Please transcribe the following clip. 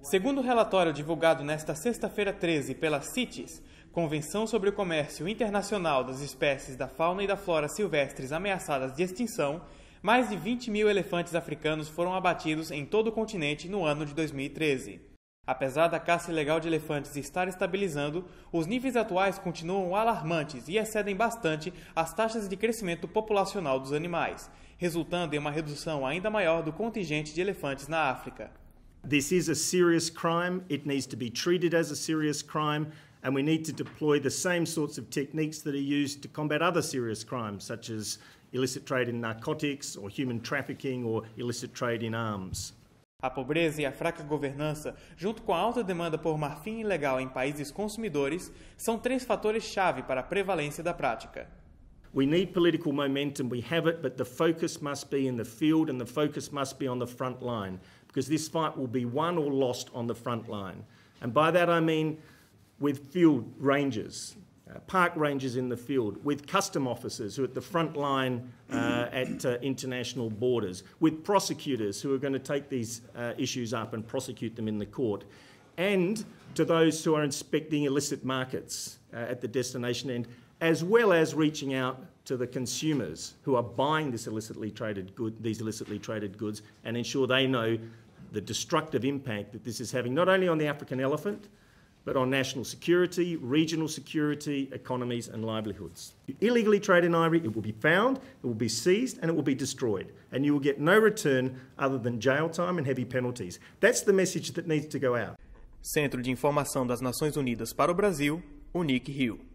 Segundo o relatório divulgado nesta sexta-feira 13 pela CITES, Convenção sobre o Comércio Internacional das Espécies da Fauna e da Flora Silvestres Ameaçadas de Extinção, mais de 20 mil elefantes africanos foram abatidos em todo o continente no ano de 2013. Apesar da caça ilegal de elefantes estar estabilizando, os níveis atuais continuam alarmantes e excedem bastante as taxas de crescimento populacional dos animais, resultando em uma redução ainda maior do contingente de elefantes na África. This is a serious crime, it needs to be treated as a serious crime, and we need to deploy the same sorts of techniques that are used to combat other serious crimes, such as illicit trade in narcotics or human trafficking or illicit trade in arms. A pobreza e a fraca governança, junto com a alta demanda por marfim ilegal em países consumidores, são três fatores-chave para a prevalência da prática. We need political momentum, we have it, but the focus must be in the field and the focus must be on the front line, because this fight will be won or lost on the front line. And by that I mean with field rangers, park rangers in the field, with custom officers who are at the front line at international borders, with prosecutors who are going to take these issues up and prosecute them in the court, and to those who are inspecting illicit markets at the destination end, as well as reaching out to the consumers who are buying this illicitly traded goods and ensure they know the destructive impact that this is having not only on the African elephant, but on national security, regional security, economies and livelihoods. If you illegally trade in ivory, it will be found, it will be seized and it will be destroyed, and you will get no return other than jail time and heavy penalties. That's the message that needs to go out. Centro de Informação das Nações Unidas para o Brasil, UNIC Rio.